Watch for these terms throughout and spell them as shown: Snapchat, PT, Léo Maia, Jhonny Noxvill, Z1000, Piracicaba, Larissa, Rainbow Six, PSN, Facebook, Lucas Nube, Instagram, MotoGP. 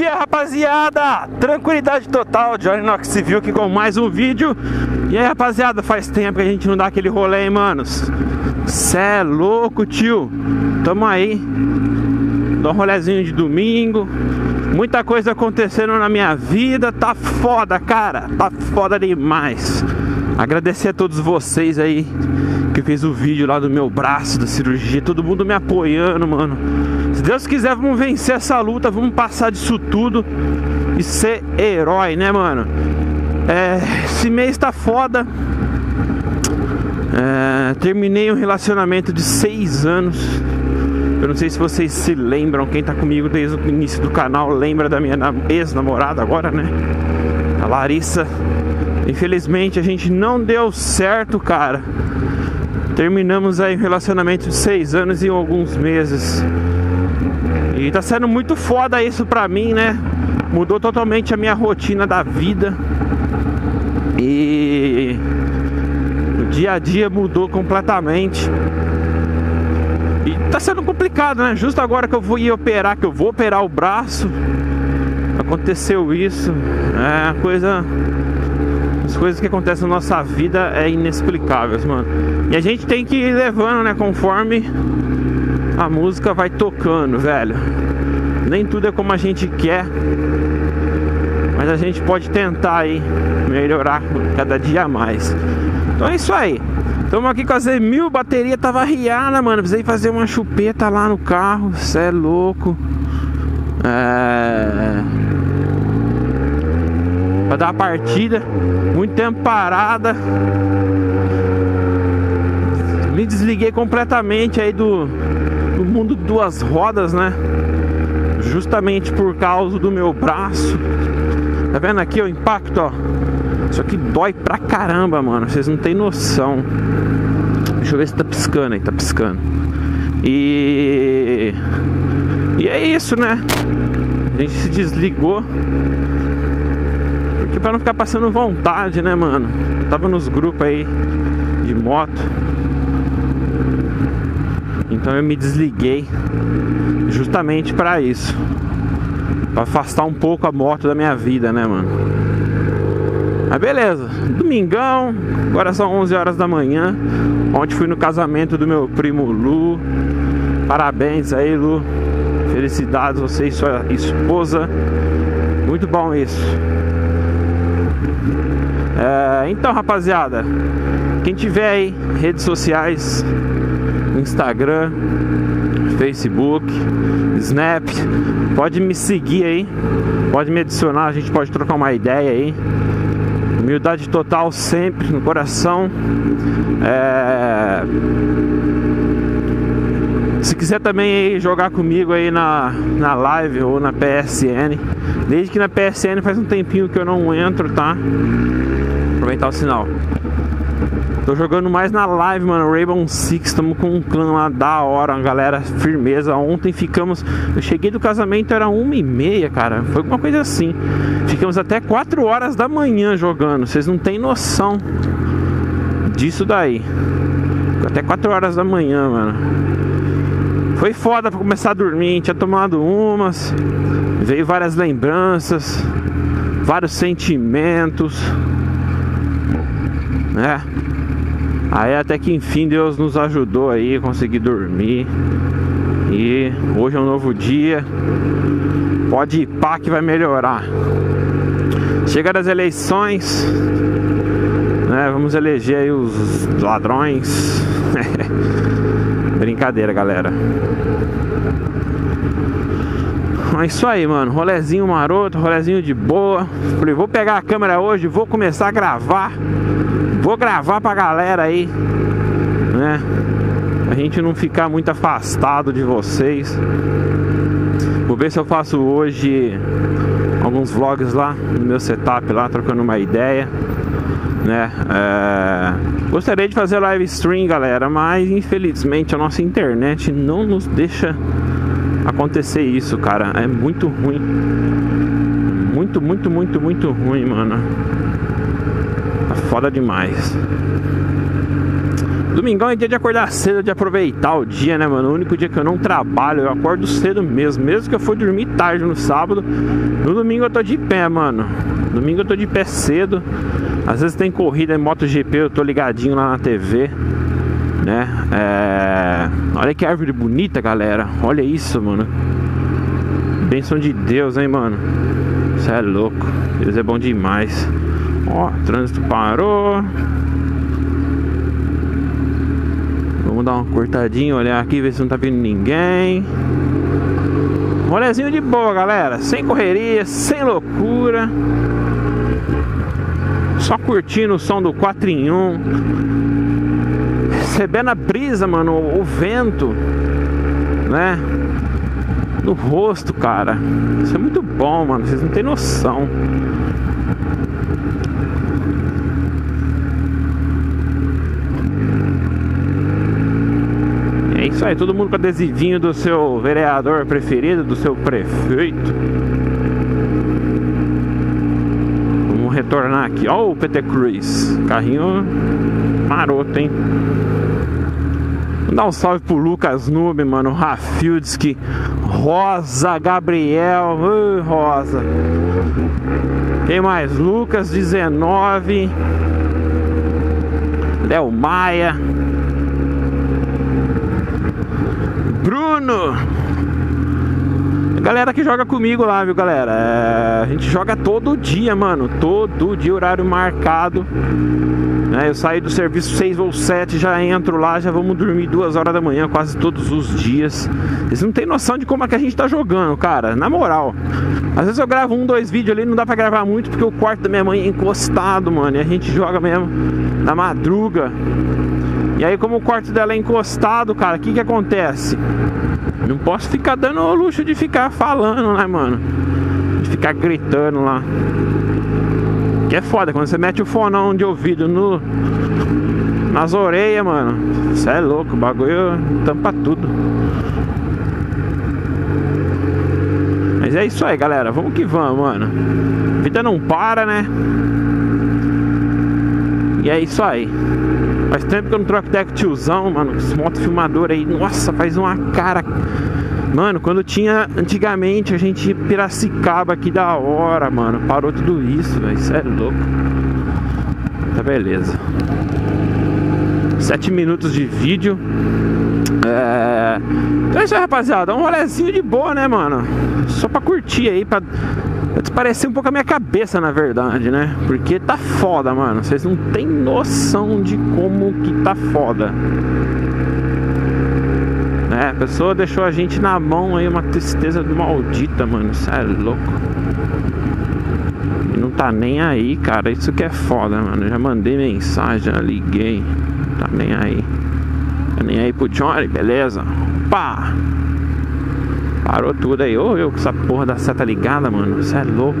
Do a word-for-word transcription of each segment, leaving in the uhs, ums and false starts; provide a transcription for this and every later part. dia, rapaziada! Tranquilidade total, Jhonny Noxvill aqui com mais um vídeo. E aí, rapaziada, faz tempo que a gente não dá aquele rolê, hein, manos? Cê é louco, tio! Tamo aí, dá um rolezinho de domingo. Muita coisa acontecendo na minha vida, tá foda, cara! Tá foda demais! Agradecer a todos vocês aí que fez o vídeo lá do meu braço, da cirurgia, todo mundo me apoiando, mano. Se Deus quiser, vamos vencer essa luta, vamos passar disso tudo e ser herói, né, mano? É, esse mês tá foda. É, terminei um relacionamento de seis anos. Eu não sei se vocês se lembram, quem tá comigo desde o início do canal lembra da minha ex-namorada agora, né? A Larissa. Infelizmente a gente não deu certo, cara. Terminamos aí um relacionamento de seis anos e alguns meses. E tá sendo muito foda isso pra mim, né? Mudou totalmente a minha rotina da vida. E o dia a dia mudou completamente. E tá sendo complicado, né? Justo agora que eu vou ir operar, que eu vou operar o braço, aconteceu isso. É uma coisa... As coisas que acontecem na nossa vida é inexplicáveis, mano. E a gente tem que ir levando, né? Conforme a música vai tocando, velho. Nem tudo é como a gente quer, mas a gente pode tentar aí melhorar cada dia mais. Então é isso aí. Estamos aqui com a Z mil, bateria tava riada, mano. Precisei fazer uma chupeta lá no carro. Cê é louco. É... Pra dar a partida, muito tempo parada. Me desliguei completamente aí do, do mundo de duas rodas, né? Justamente por causa do meu braço. Tá vendo aqui o impacto, ó? Isso aqui dói pra caramba, mano. Vocês não tem noção. Deixa eu ver se tá piscando aí, tá piscando. E... E é isso, né? A gente se desligou pra não ficar passando vontade, né, mano? Eu tava nos grupos aí de moto, então eu me desliguei justamente pra isso, pra afastar um pouco a moto da minha vida, né, mano? Mas beleza, domingão, agora são onze horas da manhã. Ontem fui no casamento do meu primo Lu. Parabéns aí, Lu. Felicidades, você e sua esposa. Muito bom isso. É, então, rapaziada, quem tiver aí redes sociais, Instagram, Facebook, Snap, pode me seguir aí, pode me adicionar, a gente pode trocar uma ideia aí. Humildade total sempre no coração. É... Se quiser também aí jogar comigo aí na, na live ou na P S N. Desde que na P S N faz um tempinho que eu não entro, tá? Aproveitar o sinal. Tô jogando mais na live, mano. Rainbow Six, tamo com um clã lá da hora, uma galera firmeza. Ontem ficamos... Eu cheguei do casamento, era uma e meia, cara. Foi alguma coisa assim. Ficamos até quatro horas da manhã jogando. Vocês não tem noção disso daí. Até quatro horas da manhã, mano. Foi foda pra começar a dormir, tinha tomado umas, veio várias lembranças, vários sentimentos, né? Aí até que enfim Deus nos ajudou aí, consegui dormir. E hoje é um novo dia, pode ir pá que vai melhorar. Chega das eleições, né? Vamos eleger aí os ladrões. Brincadeira, galera. É isso aí, mano. Rolezinho maroto, rolezinho de boa. Falei, vou pegar a câmera hoje, vou começar a gravar. Vou gravar pra galera aí, né? Pra gente não ficar muito afastado de vocês. Vou ver se eu faço hoje alguns vlogs lá no meu setup lá, trocando uma ideia, né? É... Gostaria de fazer live stream, galera, mas infelizmente a nossa internet não nos deixa acontecer isso, cara. É muito ruim. Muito, muito, muito, muito ruim, mano. Tá foda demais. Domingão é dia de acordar cedo, de aproveitar o dia, né, mano? O único dia que eu não trabalho, eu acordo cedo mesmo. Mesmo que eu for dormir tarde no sábado, no domingo eu tô de pé, mano. Domingo eu tô de pé cedo. Às vezes tem corrida em MotoGP, eu tô ligadinho lá na T V, né? É... Olha que árvore bonita, galera. Olha isso, mano. Bênção de Deus, hein, mano? Isso é louco. Deus é bom demais. Ó, trânsito parou. Vamos dar uma cortadinha, olhar aqui, ver se não tá vindo ninguém. Rolezinho de boa, galera. Sem correria, sem loucura. Só curtindo o som do quatro em um. Recebendo a brisa, mano. O vento, né? No rosto, cara. Isso é muito bom, mano. Vocês não tem noção. É isso aí, todo mundo com adesivinho do seu vereador preferido, do seu prefeito. Vamos retornar aqui. Ó, o P T Cruz. Carrinho maroto, hein? Dá um salve pro Lucas Nube, mano. Rafildski, Rosa, Gabriel, uh, Rosa. Quem mais? Lucas dezenove, Léo Maia, Bruno. Galera que joga comigo lá, viu, galera? É, a gente joga todo dia, mano. Todo dia, horário marcado. Eu saio do serviço seis ou sete, já entro lá, já vamos dormir duas horas da manhã quase todos os dias. Vocês não tem noção de como é que a gente tá jogando, cara. Na moral, às vezes eu gravo um, dois vídeos ali, não dá pra gravar muito porque o quarto da minha mãe é encostado, mano. E a gente joga mesmo na madruga. E aí como o quarto dela é encostado, cara, o que que acontece? Não posso ficar dando o luxo de ficar falando, né, mano? De ficar gritando lá. Que é foda, quando você mete o fonão de ouvido no, nas orelhas, mano. Isso é louco, o bagulho tampa tudo. Mas é isso aí, galera. Vamos que vamos, mano. A vida não para, né? E é isso aí. Faz tempo que eu não troco deck tiozão, mano. Esse motofilmador aí, nossa, faz uma cara... Mano, quando tinha antigamente a gente ia Piracicaba, que da hora, mano. Parou tudo isso, velho. Isso é louco. Tá, beleza. Sete minutos de vídeo. É... Então é isso aí, rapaziada. É um rolezinho de boa, né, mano? Só pra curtir aí, pra... pra desparecer um pouco a minha cabeça, na verdade, né? Porque tá foda, mano. Vocês não tem noção de como que tá foda. É, a pessoa deixou a gente na mão aí, uma tristeza maldita, mano. Isso é louco. E não tá nem aí, cara. Isso que é foda, mano. Eu já mandei mensagem, já liguei. Não tá nem aí. Tá nem aí pro Jhonny, beleza? Pá! Parou tudo aí. Ô, eu com essa porra da seta ligada, mano. Isso é louco.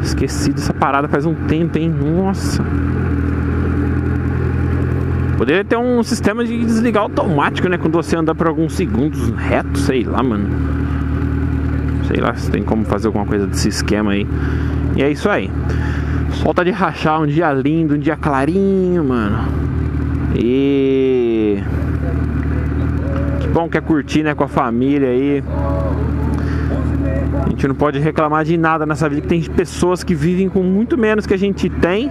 Esqueci dessa parada faz um tempo, hein? Nossa. Poderia ter um sistema de desligar automático, né? Quando você andar por alguns segundos reto, sei lá, mano. Sei lá se tem como fazer alguma coisa desse esquema aí. E é isso aí. Solta de rachar, um dia lindo, um dia clarinho, mano. E... que bom que é curtir, né? Com a família aí. A gente não pode reclamar de nada nessa vida, que tem pessoas que vivem com muito menos que a gente tem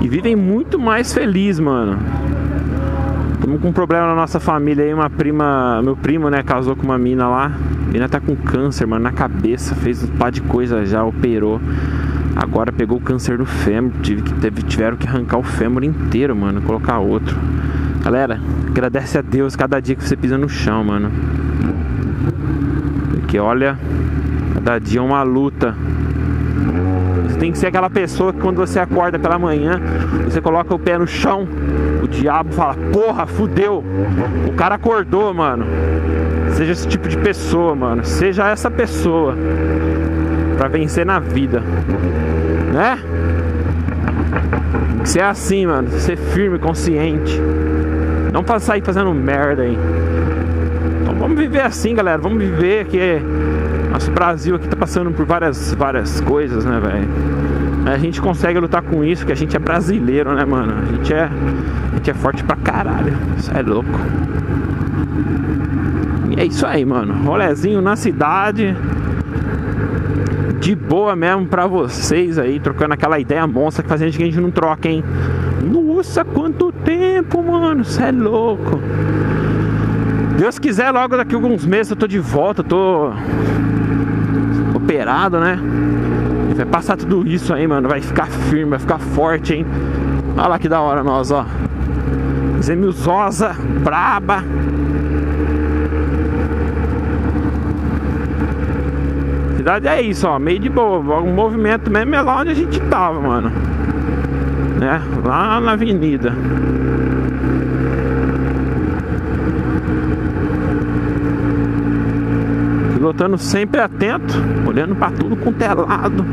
e vivem muito mais feliz, mano. Estamos com um problema na nossa família aí, uma prima, meu primo, né, casou com uma mina lá. A mina tá com câncer, mano, na cabeça, fez um par de coisa já, operou. Agora pegou câncer no fêmur, tive que, teve, tiveram que arrancar o fêmur inteiro, mano, colocar outro. Galera, agradece a Deus cada dia que você pisa no chão, mano. Porque olha, cada dia é uma luta. Você tem que ser aquela pessoa que quando você acorda pela manhã, você coloca o pé no chão, o diabo fala, porra, fudeu, o cara acordou, mano. Seja esse tipo de pessoa, mano. Seja essa pessoa pra vencer na vida, né? Tem que ser assim, mano. Ser firme, consciente. Não sair fazendo merda aí. Então vamos viver assim, galera. Vamos viver que nosso Brasil aqui tá passando por várias, várias coisas, né, velho? Mas a gente consegue lutar com isso, que a gente é brasileiro, né, mano? A gente é, a gente é forte pra caralho. Isso é louco. E é isso aí, mano. Rolezinho na cidade, de boa mesmo pra vocês aí, trocando aquela ideia monstra que faz a gente, que a gente não troca, hein? Nossa, quanto tempo, mano. Isso é louco. Deus quiser, logo daqui a alguns meses eu tô de volta, eu tô operado, né? Vai passar tudo isso aí, mano. Vai ficar firme, vai ficar forte, hein? Olha lá que da hora nós, ó. Zemilzosa, braba. Cidade é isso, ó. Meio de boa. Um movimento mesmo é lá onde a gente tava, mano. Né? Lá na avenida. Pilotando sempre atento, olhando pra tudo com telado.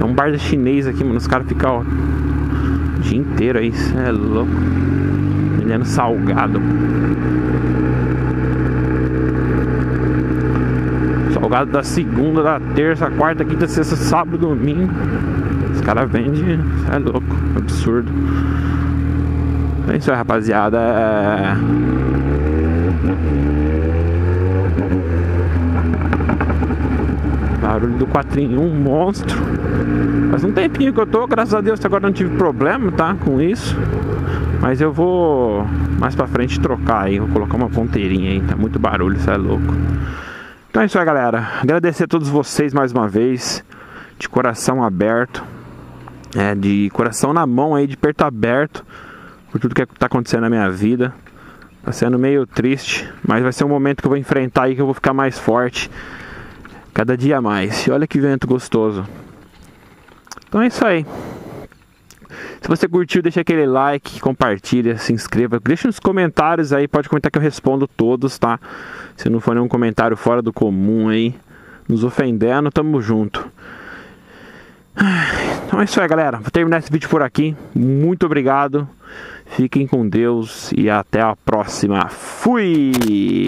É um bar chinês aqui, mano. Os caras ficam o dia inteiro aí, isso é louco. Olhando salgado. Salgado da segunda, da terça, quarta, quinta, sexta, sábado, domingo. Os caras vendem, isso é louco, absurdo. É isso aí, rapaziada. Barulho do quatro em um, monstro. Faz um tempinho que eu tô, graças a Deus, agora não tive problema, tá? Com isso. Mas eu vou mais pra frente trocar aí. Vou colocar uma ponteirinha aí. Tá muito barulho, isso é louco. Então é isso aí, galera. Agradecer a todos vocês mais uma vez. De coração aberto. É, de coração na mão aí, de perto aberto. Por tudo que tá acontecendo na minha vida. Tá sendo meio triste, mas vai ser um momento que eu vou enfrentar aí, que eu vou ficar mais forte cada dia mais. E olha que vento gostoso. Então é isso aí. Se você curtiu, deixa aquele like, compartilha, se inscreva, deixa nos comentários aí, pode comentar que eu respondo todos, tá? Se não for nenhum comentário fora do comum aí, nos ofendendo, tamo junto. Então é isso aí, galera. Vou terminar esse vídeo por aqui. Muito obrigado. Fiquem com Deus e até a próxima. Fui!